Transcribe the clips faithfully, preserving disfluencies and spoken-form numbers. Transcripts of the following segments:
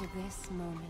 to this moment.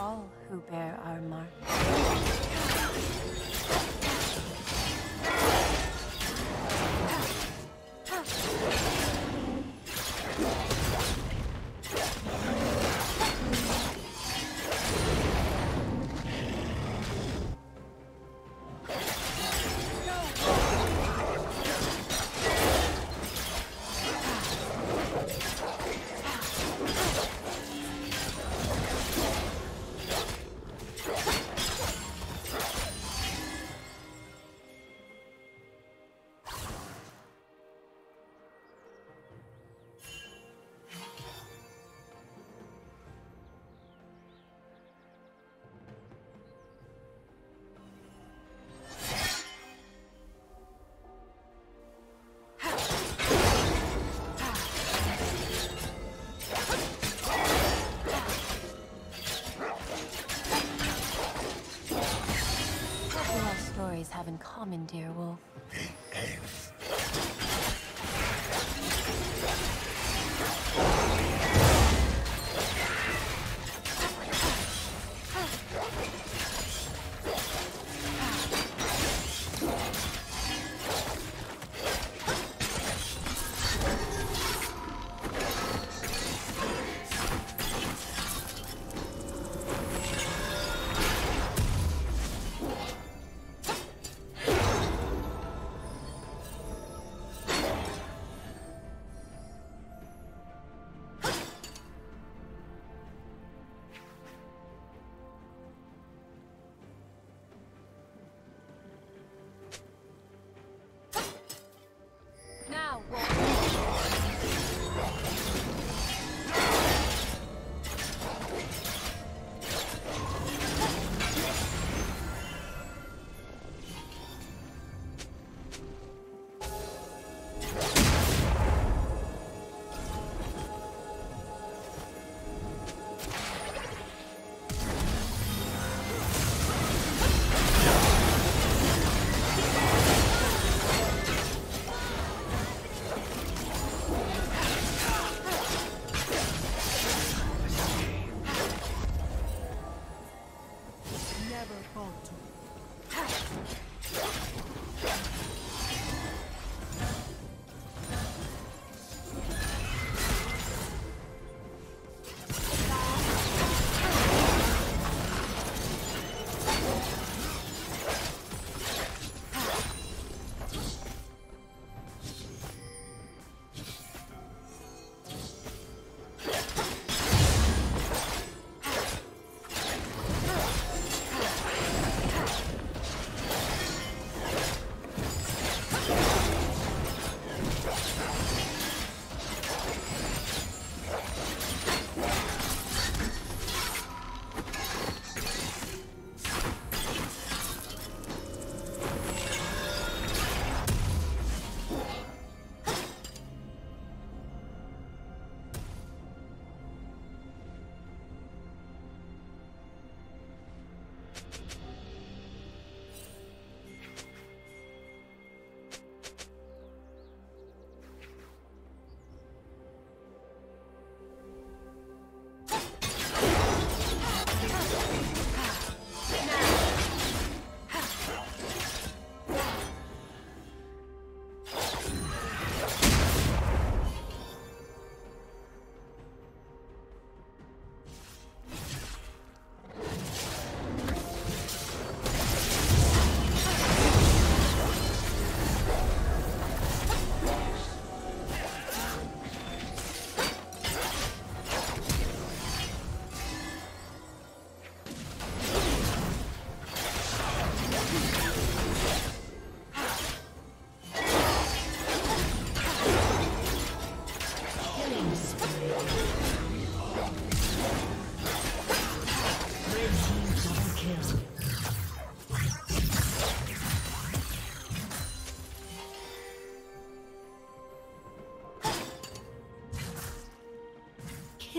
All who bear our mark. Have in common, dear wolf.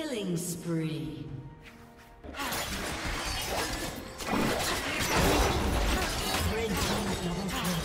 Killing spree. Red team double kill.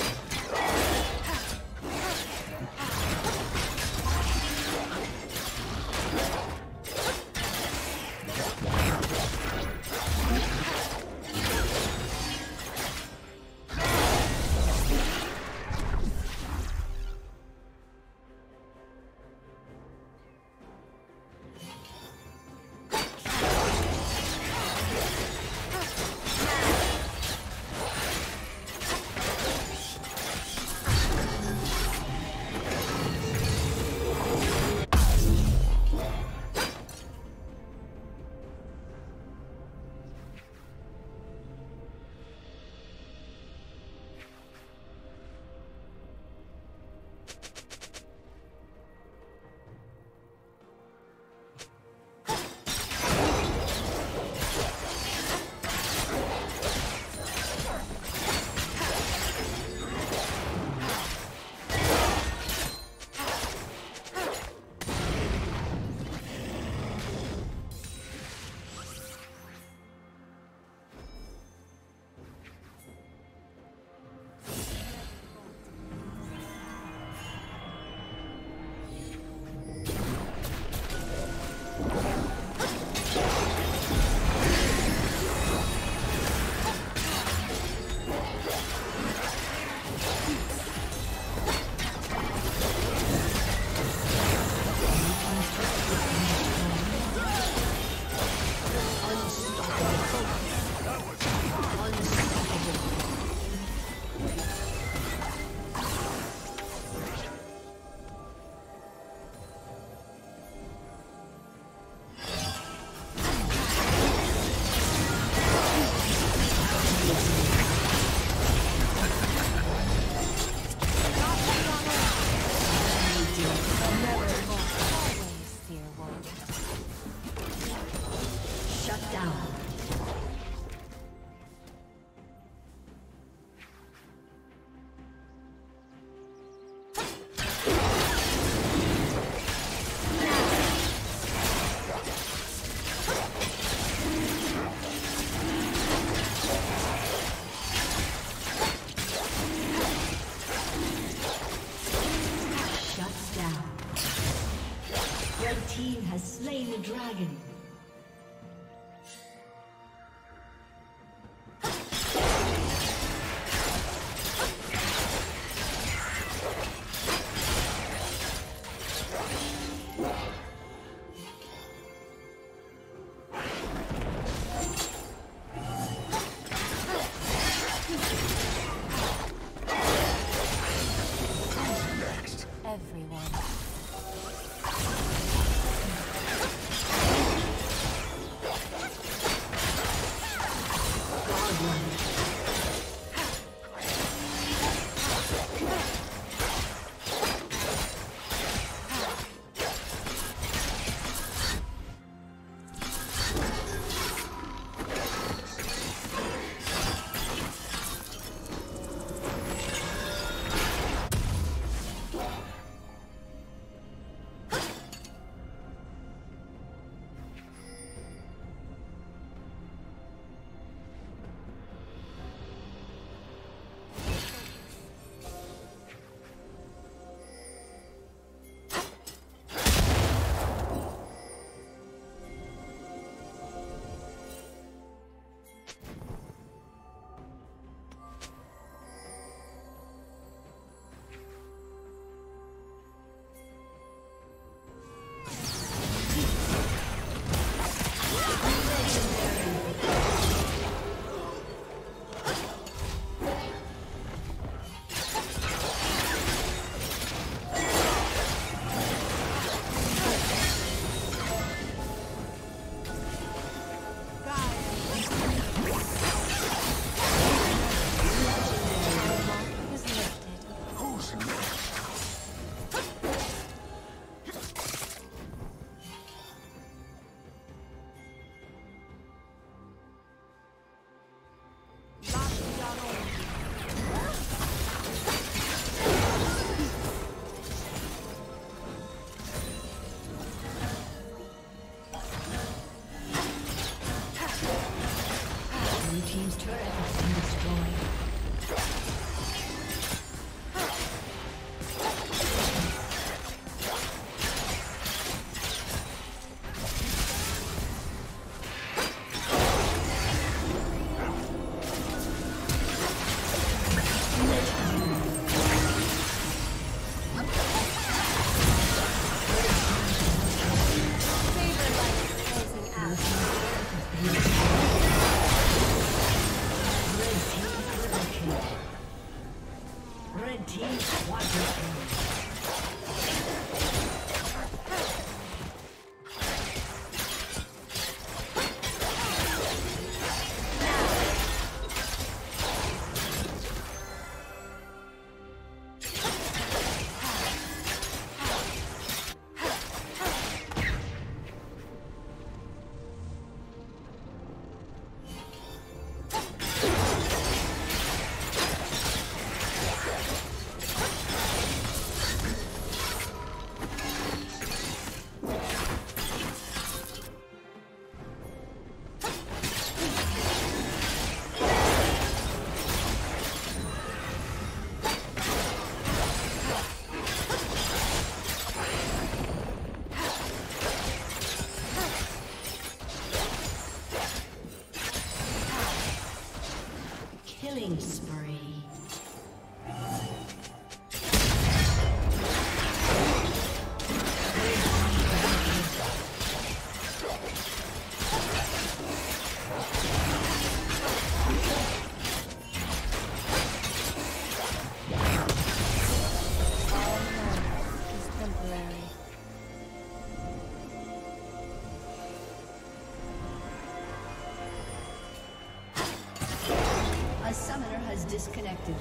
Disconnected.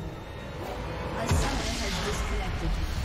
A summoner has disconnected.